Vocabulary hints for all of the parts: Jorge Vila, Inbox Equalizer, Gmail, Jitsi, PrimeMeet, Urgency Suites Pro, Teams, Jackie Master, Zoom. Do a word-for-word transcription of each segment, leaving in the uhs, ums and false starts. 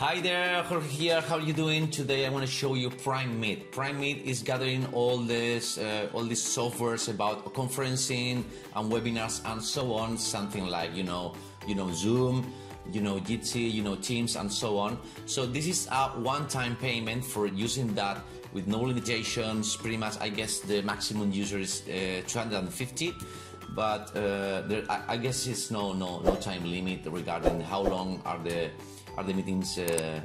Hi there, Jorge here. How are you doing? Today I want to show you PrimeMeet. PrimeMeet is gathering all this, uh, all these softwares about conferencing and webinars and so on. Something like you know, you know, Zoom, you know, Jitsi, you know, Teams, and so on. So this is a one-time payment for using that with no limitations. Pretty much, I guess the maximum user is uh, two hundred fifty. But uh, there, I, I guess it's no, no, no time limit regarding how long are the are the meetings uh,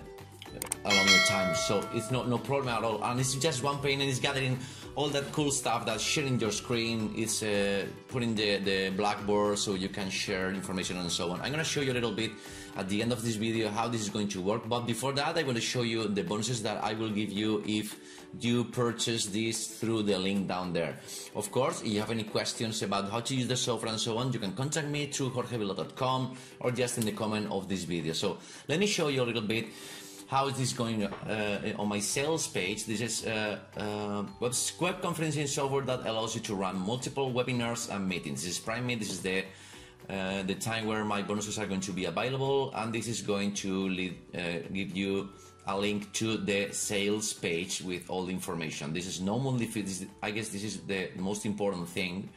along the time, so it's not no problem at all. And it's just one pane, and it's gathering all that cool stuff that's sharing your screen, is uh, putting the, the blackboard so you can share information and so on. I'm gonna show you a little bit at the end of this video how this is going to work, but before that I want to show you the bonuses that I will give you if you purchase this through the link down there. Of course, if you have any questions about how to use the software and so on, you can contact me through jorge vila dot com or just in the comment of this video. So let me show you a little bit how is this going uh, on my sales page. This is uh, uh, web conferencing software that allows you to run multiple webinars and meetings. This is PrimeMeet. This is the uh, the time where my bonuses are going to be available, and this is going to lead, uh, give you a link to the sales page with all the information. This is no monthly fee. I guess this is the most important thing.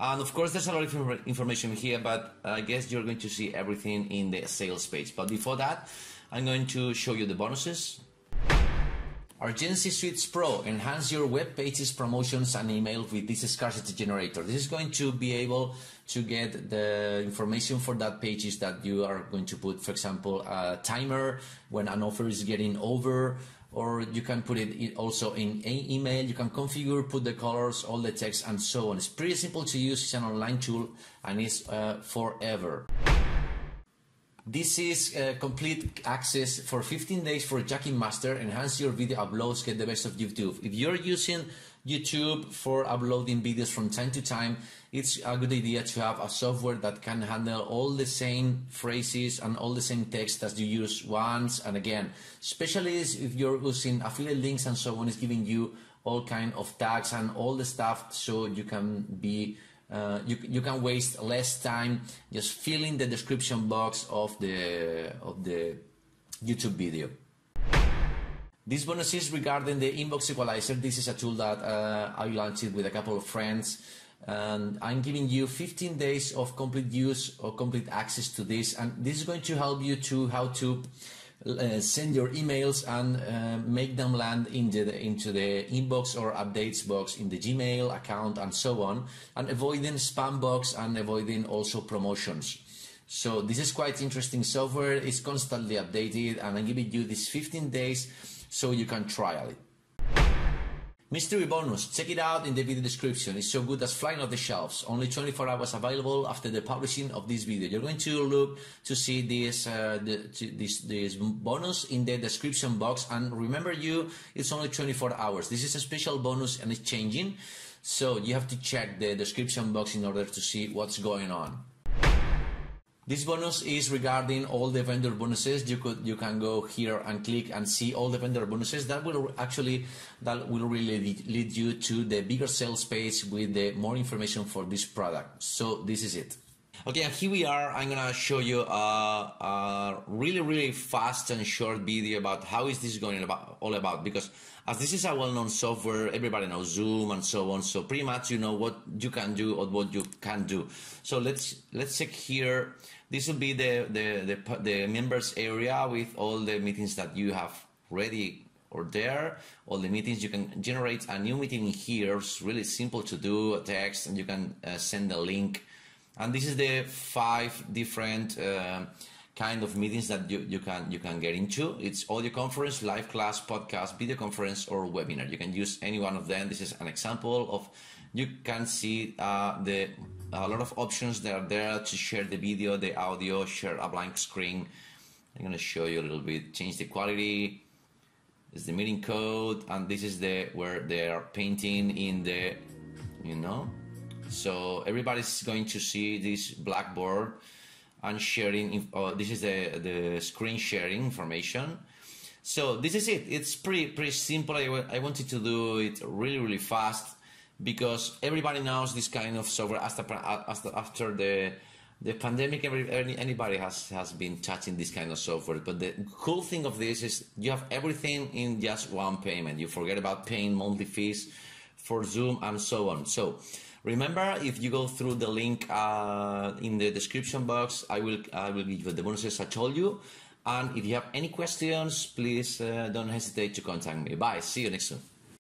And of course, there's a lot of information here, but I guess you're going to see everything in the sales page. But before that, I'm going to show you the bonuses. Urgency Suites Pro, enhance your web pages, promotions, and email with this scarcity generator. This is going to be able to get the information for that pages that you are going to put, for example, a timer when an offer is getting over, or you can put it also in an email. You can configure, put the colors, all the text, and so on. It's pretty simple to use. It's an online tool, and it's uh, forever. This is uh, complete access for fifteen days for Jackie Master. Enhance your video uploads, get the best of YouTube. If you're using YouTube for uploading videos from time to time, it's a good idea to have a software that can handle all the same phrases and all the same text as you use once and again. Especially if you're using affiliate links and so on, it's giving you all kind of tags and all the stuff, so you can be Uh, you, you can waste less time just filling the description box of the of the YouTube video. This bonus is regarding the Inbox Equalizer. This is a tool that uh, I launched with a couple of friends, and I'm giving you fifteen days of complete use or complete access to this, and this is going to help you to how to Uh, send your emails and uh, make them land in the, into the inbox or updates box in the Gmail account and so on, and avoiding spam box and avoiding also promotions. So this is quite interesting software. It's constantly updated, and I'm giving you these fifteen days so you can trial it. Mystery bonus, check it out in the video description. It's so good as flying off the shelves. Only twenty-four hours available after the publishing of this video. You're going to look to see this uh, the, to this this bonus in the description box, and remember you, it's only twenty-four hours. This is a special bonus and it's changing, so you have to check the description box in order to see what's going on. This bonus is regarding all the vendor bonuses. You could you can go here and click and see all the vendor bonuses that will actually that will really lead you to the bigger sales page with the more information for this product. So this is it. Okay, and here we are. I'm gonna show you a, a really really fast and short video about how is this going about all about, because as this is a well-known software, everybody knows Zoom and so on. So pretty much you know what you can do or what you can't do. So let's let's check here. This will be the the the, the members area with all the meetings that you have ready or there. All the meetings, you can generate a new meeting here. It's really simple to do. A text, and you can uh, send a link. And this is the five different Uh, kind of meetings that you, you can you can get into. It's audio conference, live class, podcast, video conference, or webinar. You can use any one of them. This is an example of, you can see uh, the a lot of options that are there to share the video, the audio, share a blank screen. I'm gonna show you a little bit, change the quality. It's the meeting code, and this is the where they are painting in the, you know. So everybody's going to see this blackboard and sharing. Uh, this is the, the screen sharing information. So this is it. It's pretty pretty simple. I, I wanted to do it really really fast because everybody knows this kind of software after after the the pandemic, every, anybody has, has been touching this kind of software. But the cool thing of this is you have everything in just one payment. You forget about paying monthly fees for Zoom and so on. So remember, if you go through the link uh, in the description box, I will, I will give you the bonuses I told you. And if you have any questions, please uh, don't hesitate to contact me. Bye. See you next time.